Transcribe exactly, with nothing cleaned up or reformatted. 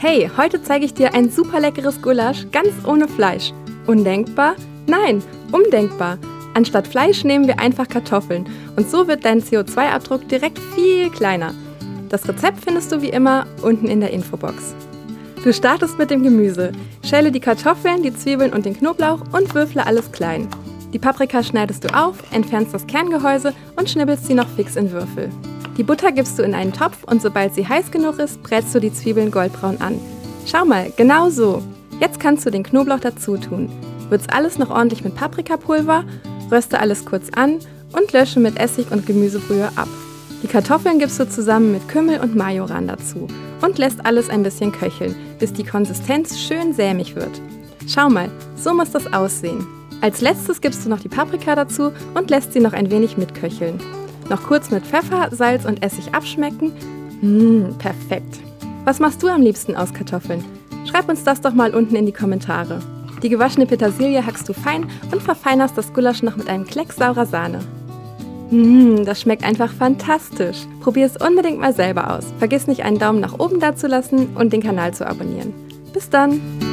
Hey, heute zeige ich dir ein super leckeres Gulasch, ganz ohne Fleisch. Undenkbar? Nein, umdenkbar. Anstatt Fleisch nehmen wir einfach Kartoffeln und so wird dein C O zwei Abdruck direkt viel kleiner. Das Rezept findest du wie immer unten in der Infobox. Du startest mit dem Gemüse. Schäle die Kartoffeln, die Zwiebeln und den Knoblauch und würfle alles klein. Die Paprika schneidest du auf, entfernst das Kerngehäuse und schnibbelst sie noch fix in Würfel. Die Butter gibst du in einen Topf und sobald sie heiß genug ist, brätst du die Zwiebeln goldbraun an. Schau mal, genau so! Jetzt kannst du den Knoblauch dazu tun. Würz alles noch ordentlich mit Paprikapulver, röste alles kurz an und lösche mit Essig und Gemüsebrühe ab. Die Kartoffeln gibst du zusammen mit Kümmel und Majoran dazu und lässt alles ein bisschen köcheln, bis die Konsistenz schön sämig wird. Schau mal, so muss das aussehen. Als letztes gibst du noch die Paprika dazu und lässt sie noch ein wenig mitköcheln. Noch kurz mit Pfeffer, Salz und Essig abschmecken. Mmh, perfekt! Was machst du am liebsten aus Kartoffeln? Schreib uns das doch mal unten in die Kommentare. Die gewaschene Petersilie hackst du fein und verfeinerst das Gulasch noch mit einem Kleck saurer Sahne. Mmh, das schmeckt einfach fantastisch! Probier es unbedingt mal selber aus. Vergiss nicht, einen Daumen nach oben dazulassen und den Kanal zu abonnieren. Bis dann!